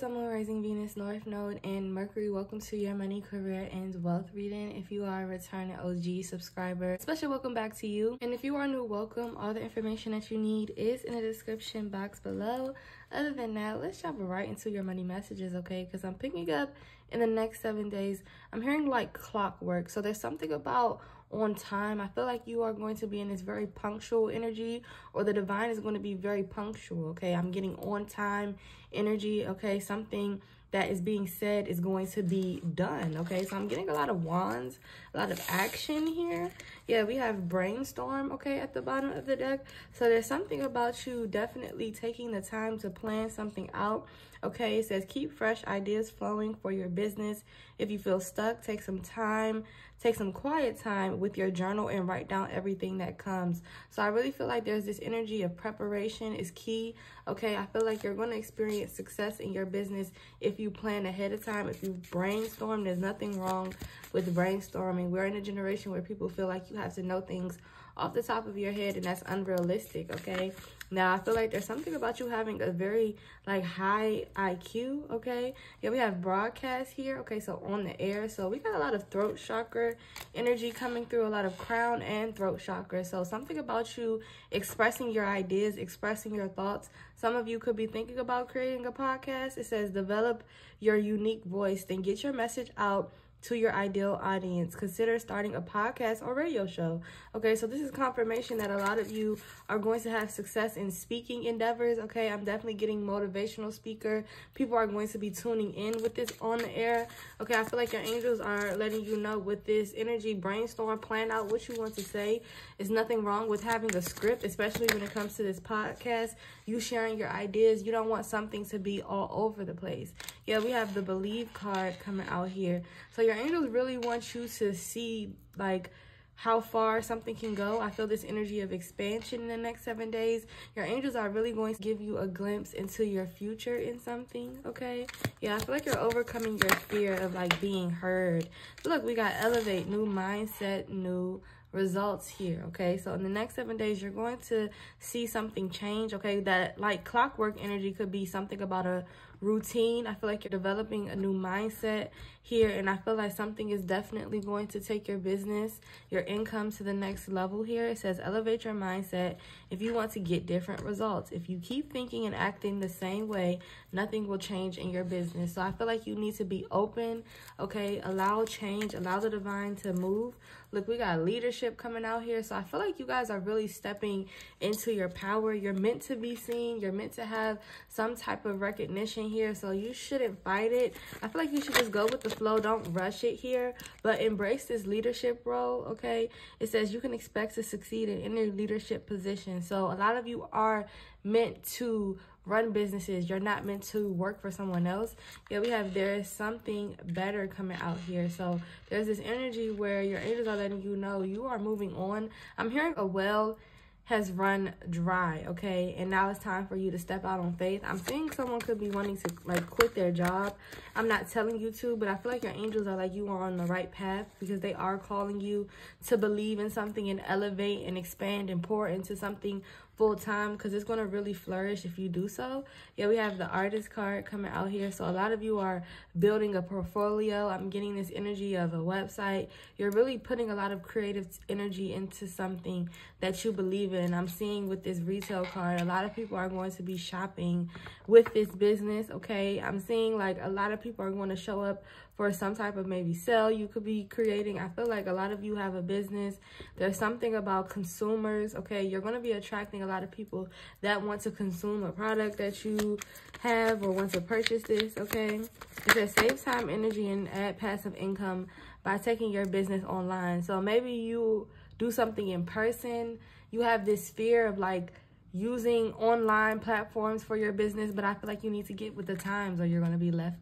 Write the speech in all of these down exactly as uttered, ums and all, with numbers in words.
Sun, Rising, Venus, North Node, and Mercury, welcome to your money, career, and wealth reading. If you are a returning O G subscriber, special welcome back to you. And if you are new, welcome. All the information that you need is in the description box below. Other than that, let's jump right into your money messages, okay? Because I'm picking up in the next seven days. I'm hearing like clockwork. So there's something about on time. I feel like you are going to be in this very punctual energy, or the divine is going to be very punctual, okay? I'm getting on time energy, okay? Something that is being said is going to be done, okay? So I'm getting a lot of wands, a lot of action here. Yeah, we have brainstorm, okay, at the bottom of the deck. So there's something about you definitely taking the time to plan something out, okay? It says keep fresh ideas flowing for your business. If you feel stuck, take some time, take some quiet time with your journal and write down everything that comes. So I really feel like there's this energy of preparation is key, okay? I feel like you're going to experience success in your business if you plan ahead of time, if you brainstorm. There's nothing wrong with brainstorming. We're in a generation where people feel like you have to know things off the top of your head, and that's unrealistic, okay? Now I feel like there's something about you having a very like high I Q, okay? Yeah, we have broadcast here, okay? So on the air. So we got a lot of throat chakra energy coming through, a lot of crown and throat chakra. So something about you expressing your ideas, expressing your thoughts. Some of you could be thinking about creating a podcast. It says develop your unique voice, then get your message out to your ideal audience. Consider starting a podcast or radio show, okay? So this is confirmation that a lot of you are going to have success in speaking endeavors, okay? I'm definitely getting motivational speaker. People are going to be tuning in with this on the air, okay? I feel like your angels are letting you know with this energy. Brainstorm, plan out what you want to say. There's nothing wrong with having a script, especially when it comes to this podcast, you sharing your ideas. You don't want something to be all over the place. Yeah, we have the believe card coming out here. So your angels really want you to see like how far something can go. I feel this energy of expansion in the next seven days. Your angels are really going to give you a glimpse into your future in something, okay? Yeah, I feel like you're overcoming your fear of like being heard. But look, we got elevate, new mindset, new results here, okay? So in the next seven days you're going to see something change, okay? That like clockwork energy could be something about a routine. I feel like you're developing a new mindset here, and I feel like something is definitely going to take your business, your income to the next level here. It says elevate your mindset if you want to get different results. If you keep thinking and acting the same way, nothing will change in your business. So I feel like you need to be open, okay? Allow change, allow the divine to move. Look, we got leadership coming out here. So I feel like you guys are really stepping into your power. You're meant to be seen. You're meant to have some type of recognition here. So you shouldn't fight it. I feel like you should just go with the flow. Don't rush it here, but embrace this leadership role, okay? It says you can expect to succeed in any leadership position. So a lot of you are meant to run businesses. You're not meant to work for someone else. Yeah, we have there is something better coming out here. So there's this energy where your angels are letting you know you are moving on. I'm hearing a well has run dry, okay? And now it's time for you to step out on faith. I'm seeing someone could be wanting to like quit their job. I'm not telling you to, but I feel like your angels are like you are on the right path, because they are calling you to believe in something and elevate and expand and pour into something full-time, because it's going to really flourish if you do so. Yeah, we have the artist card coming out here. So a lot of you are building a portfolio. I'm getting this energy of a website. You're really putting a lot of creative energy into something that you believe in. I'm seeing with this retail card, a lot of people are going to be shopping with this business, okay? I'm seeing like a lot of people are going to show up for some type of maybe sale you could be creating. I feel like a lot of you have a business. There's something about consumers, okay? You're going to be attracting a lot of people that want to consume a product that you have or want to purchase this, okay? It says save time, energy, and add passive income by taking your business online. So maybe you do something in person. You have this fear of like using online platforms for your business, but I feel like you need to get with the times or you're going to be left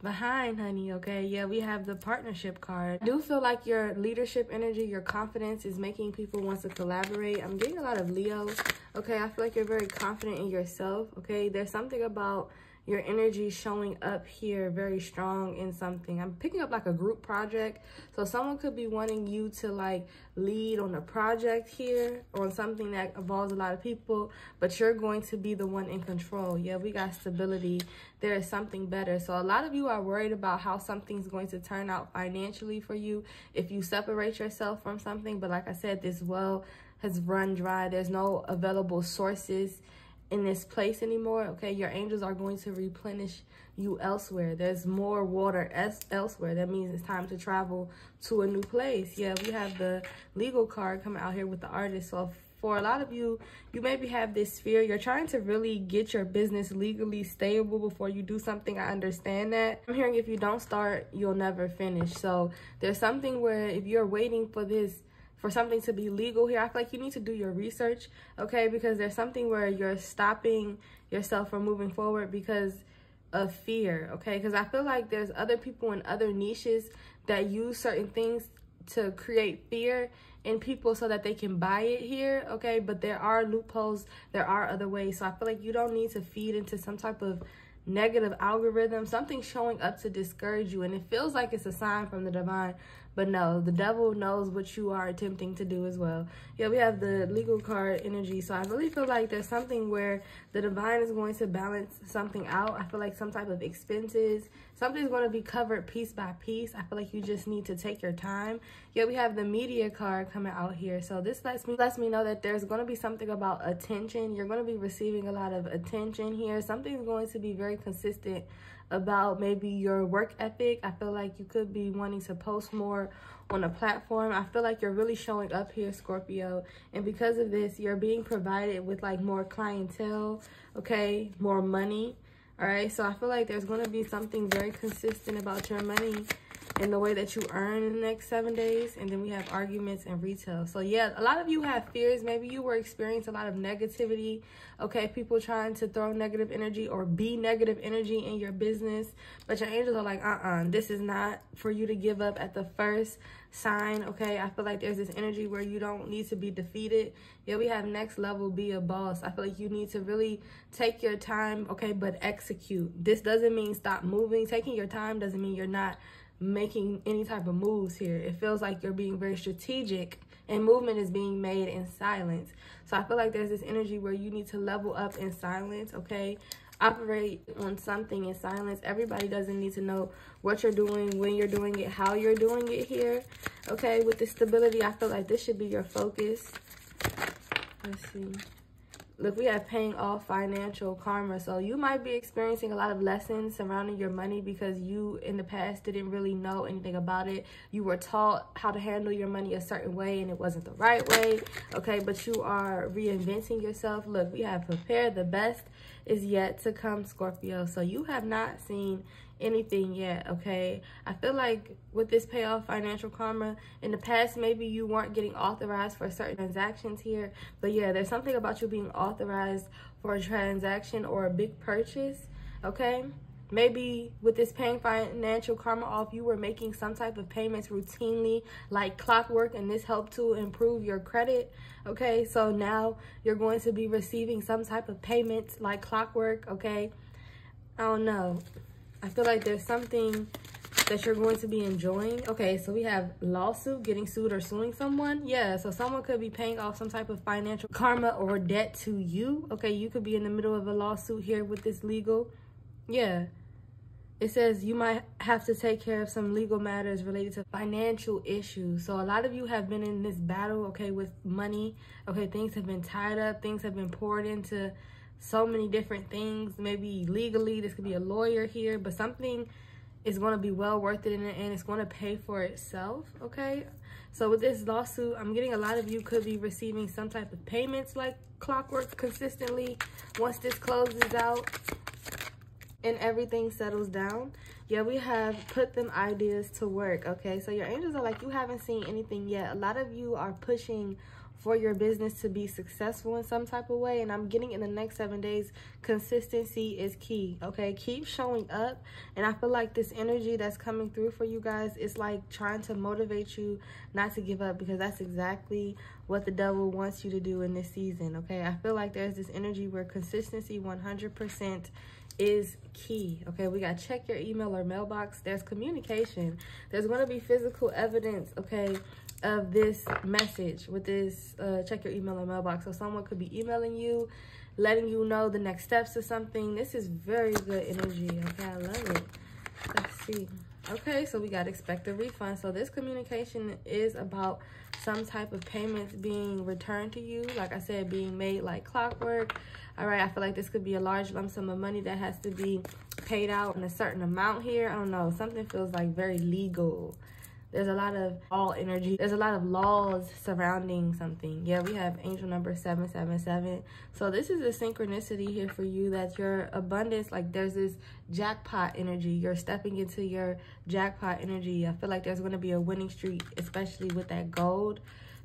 behind, honey, okay? Yeah, we have the partnership card. I do feel like your leadership energy, your confidence is making people want to collaborate. I'm getting a lot of Leo, okay? I feel like you're very confident in yourself, okay? There's something about your energy showing up here very strong in something. I'm picking up like a group project. So someone could be wanting you to like lead on a project here or on something that involves a lot of people, but you're going to be the one in control. Yeah, we got stability. There is something better. So a lot of you are worried about how something's going to turn out financially for you if you separate yourself from something. But like I said, this well has run dry. There's no available sources in this place anymore. Okay, your angels are going to replenish you elsewhere. There's more water es elsewhere. That means it's time to travel to a new place. Yeah, we have the legal card coming out here with the artist. So for a lot of you, you maybe have this fear. You're trying to really get your business legally stable before you do something. I understand that. I'm hearing if you don't start, you'll never finish. So there's something where if you're waiting for this, for something to be legal here, I feel like you need to do your research, okay? Because there's something where you're stopping yourself from moving forward because of fear, okay? Because I feel like there's other people in other niches that use certain things to create fear in people so that they can buy it here, okay? But there are loopholes, there are other ways. So I feel like you don't need to feed into some type of negative algorithm. Something's showing up to discourage you, and it feels like it's a sign from the divine, but no, the devil knows what you are attempting to do as well. Yeah, we have the legal card energy. So I really feel like there's something where the divine is going to balance something out. I feel like some type of expenses, something's going to be covered piece by piece. I feel like you just need to take your time. Yeah, we have the media card coming out here. So this lets me lets me know that there's going to be something about attention. You're going to be receiving a lot of attention here. Something's going to be very consistent about maybe your work ethic. I feel like you could be wanting to post more on a platform. I feel like you're really showing up here, Scorpio, and because of this, you're being provided with like more clientele, okay, more money. All right, so I feel like there's going to be something very consistent about your money and the way that you earn in the next seven days. And then we have arguments and retail. So yeah, a lot of you have fears. Maybe you were experiencing a lot of negativity, okay, people trying to throw negative energy or be negative energy in your business, but your angels are like, uh-uh, this is not for you to give up at the first sign, okay? I feel like there's this energy where you don't need to be defeated. Yeah, we have next level, be a boss. I feel like you need to really take your time, okay, but execute. This doesn't mean stop moving. Taking your time doesn't mean you're not making any type of moves here. It feels like you're being very strategic and movement is being made in silence. So I feel like there's this energy where you need to level up in silence, okay? Operate on something in silence. Everybody doesn't need to know what you're doing, when you're doing it, how you're doing it here, okay? With the stability, I feel like this should be your focus. Let's see. Look, we have paying off financial karma. So you might be experiencing a lot of lessons surrounding your money because you in the past didn't really know anything about it. You were taught how to handle your money a certain way and it wasn't the right way, okay? But you are reinventing yourself. Look, we have prepared. The best is yet to come, Scorpio. So you have not seen anything yet, okay? I feel like with this payoff financial karma, in the past maybe you weren't getting authorized for certain transactions here, but yeah, there's something about you being authorized for a transaction or a big purchase, okay? Maybe with this paying financial karma off, you were making some type of payments routinely like clockwork, and this helped to improve your credit, okay? So now you're going to be receiving some type of payments like clockwork, okay? I don't know, I feel like there's something that you're going to be enjoying. Okay, so we have lawsuit, getting sued or suing someone. Yeah, so someone could be paying off some type of financial karma or debt to you. Okay, you could be in the middle of a lawsuit here with this legal. Yeah, it says you might have to take care of some legal matters related to financial issues. So a lot of you have been in this battle, okay, with money. Okay, things have been tied up. Things have been poured into so many different things. Maybe legally, this could be a lawyer here, but something is going to be well worth it in the end. It's going to pay for itself, okay? So with this lawsuit, I'm getting a lot of you could be receiving some type of payments like clockwork consistently once this closes out and everything settles down. Yeah, we have put them ideas to work, okay? So your angels are like, you haven't seen anything yet. A lot of you are pushing for your business to be successful in some type of way, and I'm getting in the next seven days, consistency is key, okay? Keep showing up, and I feel like this energy that's coming through for you guys is like trying to motivate you not to give up, because that's exactly what the devil wants you to do in this season, okay? I feel like there's this energy where consistency one hundred percent is key. Okay, we got to check your email or mailbox. There's communication. There's going to be physical evidence, okay, of this message with this uh, check your email or mailbox. So someone could be emailing you, letting you know the next steps or something. This is very good energy. Okay, I love it. Let's see. Okay, so we got to expect a refund. So this communication is about some type of payments being returned to you. Like I said, being made like clockwork. All right, I feel like this could be a large lump sum of money that has to be paid out in a certain amount here. I don't know. Something feels like very legal. There's a lot of all energy. There's a lot of laws surrounding something. Yeah, we have angel number seven seven seven. So this is a synchronicity here for you that your abundance, like there's this jackpot energy. You're stepping into your jackpot energy. I feel like there's going to be a winning streak, especially with that gold,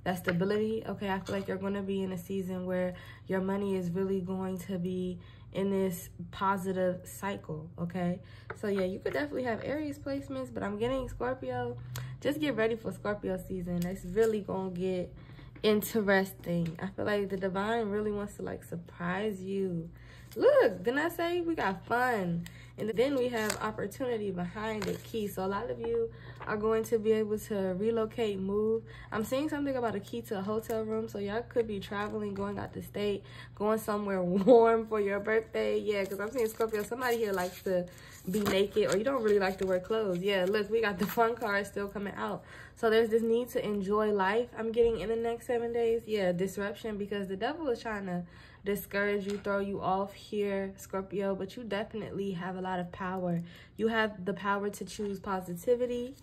that stability. Okay, I feel like you're going to be in a season where your money is really going to be in this positive cycle. Okay, so yeah, you could definitely have Aries placements, but I'm getting Scorpio. Just get ready for Scorpio season. It's really gonna get interesting. I feel like the divine really wants to like surprise you. Look, didn't I say we got fun? And then we have opportunity behind the key. So a lot of you are going to be able to relocate, move. I'm seeing something about a key to a hotel room. So y'all could be traveling, going out the state, going somewhere warm for your birthday. Yeah, because I'm seeing Scorpio. Somebody here likes to be naked, or you don't really like to wear clothes. Yeah, look, we got the fun card still coming out. So there's this need to enjoy life I'm getting in the next seven days. Yeah, disruption, because the devil is trying to discourage you, throw you off here, Scorpio, but you definitely have a lot of power. You have the power to choose positivity,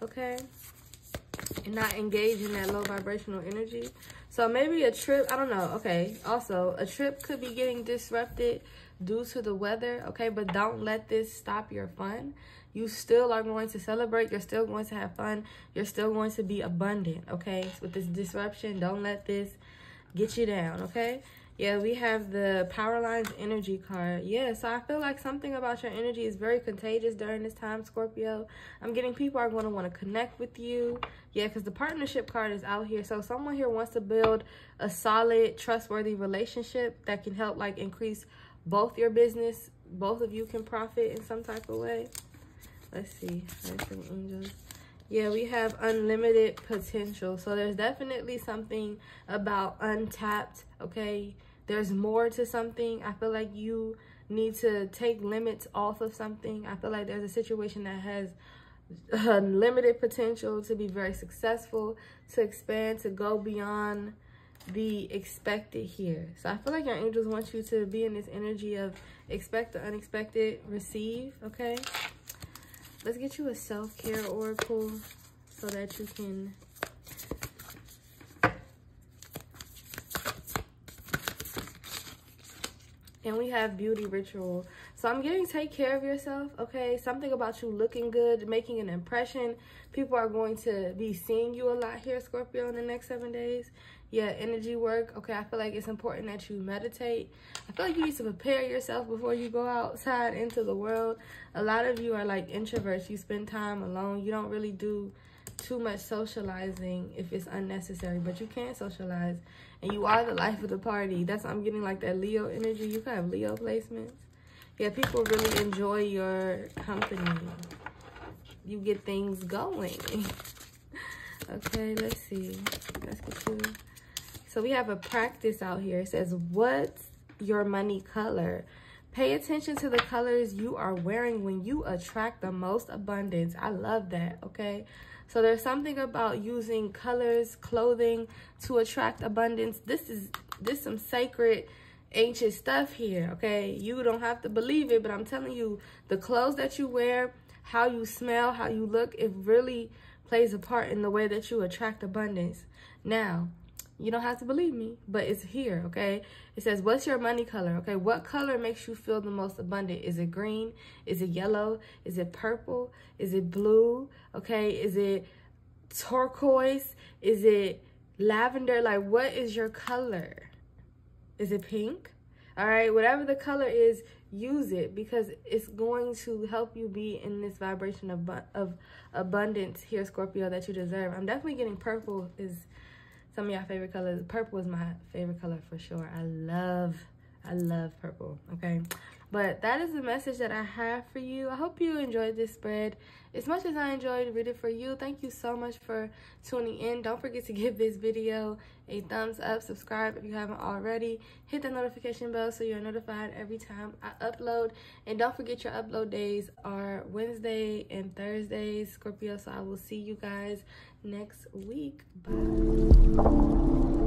okay, and not engage in that low vibrational energy. So maybe a trip, I don't know, okay, also a trip could be getting disrupted due to the weather, okay, but don't let this stop your fun. You still are going to celebrate. You're still going to have fun. You're still going to be abundant, okay, so with this disruption. Don't let this get you down, okay. Yeah, we have the power lines energy card. Yeah, so I feel like something about your energy is very contagious during this time, Scorpio. I'm getting people are going to want to connect with you. Yeah, because the partnership card is out here. So someone here wants to build a solid, trustworthy relationship that can help like increase both your business. Both of you can profit in some type of way. Let's see. Let's see, angels. Yeah, we have unlimited potential. So there's definitely something about untapped, okay? There's more to something. I feel like you need to take limits off of something. I feel like there's a situation that has unlimited potential to be very successful, to expand, to go beyond the expected here. So I feel like your angels want you to be in this energy of expect the unexpected, receive, okay? Let's get you a self-care oracle so that you can and we have beauty ritual. So I'm getting take care of yourself, okay? Something about you looking good, making an impression. People are going to be seeing you a lot here, Scorpio, in the next seven days. Yeah, energy work. Okay, I feel like it's important that you meditate. I feel like you need to prepare yourself before you go outside into the world. A lot of you are like introverts. You spend time alone. You don't really do too much socializing if it's unnecessary, but you can socialize and you are the life of the party. That's I'm getting like that Leo energy. You can have Leo placements. Yeah, people really enjoy your company. You get things going. Okay, let's see. Let's get you. So we have a practice out here. It says, what's your money color? Pay attention to the colors you are wearing when you attract the most abundance. I love that, okay? So there's something about using colors, clothing to attract abundance. This is this some sacred ancient stuff here, okay? You don't have to believe it, but I'm telling you, the clothes that you wear, how you smell, how you look, it really plays a part in the way that you attract abundance. Now, you don't have to believe me, but it's here, okay? It says, what's your money color, okay? What color makes you feel the most abundant? Is it green? Is it yellow? Is it purple? Is it blue? Okay, is it turquoise? Is it lavender? Like, what is your color? Is it pink? All right, whatever the color is, use it because it's going to help you be in this vibration of, of abundance here, Scorpio, that you deserve. I'm definitely getting purple is some of y'all favorite colors. Purple is my favorite color for sure. I love, I love purple, okay? But that is the message that I have for you. I hope you enjoyed this spread as much as I enjoyed reading for you. Thank you so much for tuning in. Don't forget to give this video a thumbs up. Subscribe if you haven't already. Hit the notification bell so you're notified every time I upload. And don't forget your upload days are Wednesday and Thursdays, Scorpio. So I will see you guys next week. Bye.